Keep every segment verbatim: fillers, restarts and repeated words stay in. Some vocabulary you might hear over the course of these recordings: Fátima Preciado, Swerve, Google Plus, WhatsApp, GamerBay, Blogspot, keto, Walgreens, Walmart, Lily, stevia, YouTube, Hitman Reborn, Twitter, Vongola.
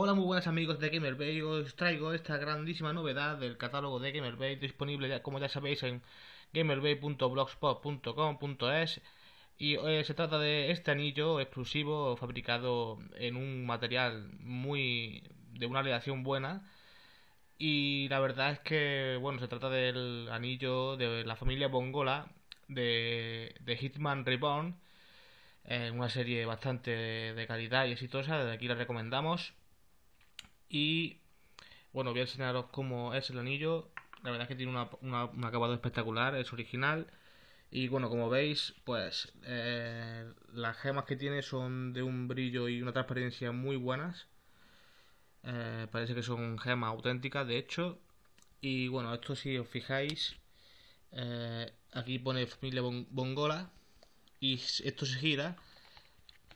Hola, muy buenas amigos de GamerBay. Os traigo esta grandísima novedad del catálogo de GamerBay, disponible ya, como ya sabéis, en gamerbay punto blogspot punto com punto es. Y eh, se trata de este anillo exclusivo fabricado en un material muy de una aleación buena. Y la verdad es que, bueno, se trata del anillo de la familia Vongola de, de Hitman Reborn, eh, una serie bastante de calidad y exitosa. Desde aquí la recomendamos. Y bueno, voy a enseñaros cómo es el anillo. La verdad es que tiene una, una, un acabado espectacular, es original. Y bueno, como veis, pues eh, las gemas que tiene son de un brillo y una transparencia muy buenas. Eh, parece que son gemas auténticas, de hecho. Y bueno, esto, si os fijáis, eh, aquí pone familia Vongola. Y esto se gira.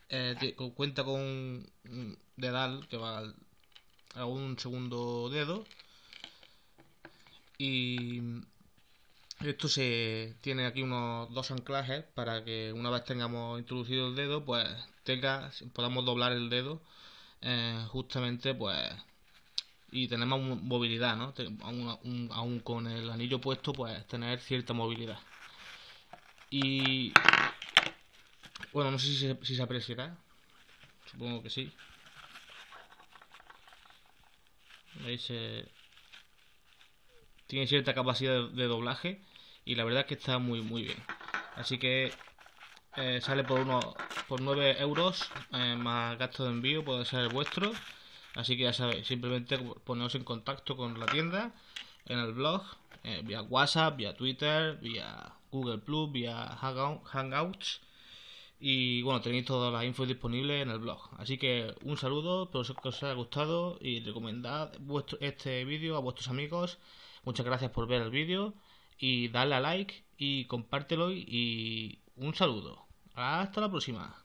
Eh, que cuenta con un dedal que va al a un segundo dedo, y esto se tiene aquí unos dos anclajes para que, una vez tengamos introducido el dedo, pues tenga, podamos doblar el dedo eh, justamente, pues, y tenemos un, movilidad, ¿no? Aún, un, aún con el anillo puesto, pues tener cierta movilidad. Y bueno, no sé si se, si se apreciará, supongo que sí. ¿Veis? Eh, tiene cierta capacidad de, de doblaje, y la verdad es que está muy muy bien. Así que eh, sale por unos por nueve euros, eh, más gasto de envío, puede ser el vuestro. Así que ya sabéis, simplemente poneros en contacto con la tienda, en el blog, eh, vía WhatsApp, vía Twitter, vía Google Plus, vía Hangouts. Y bueno, tenéis todas las infos disponibles en el blog. Así que un saludo, espero que os haya gustado y recomendad vuestro, este vídeo a vuestros amigos. Muchas gracias por ver el vídeo y dale a like y compártelo, y un saludo. Hasta la próxima.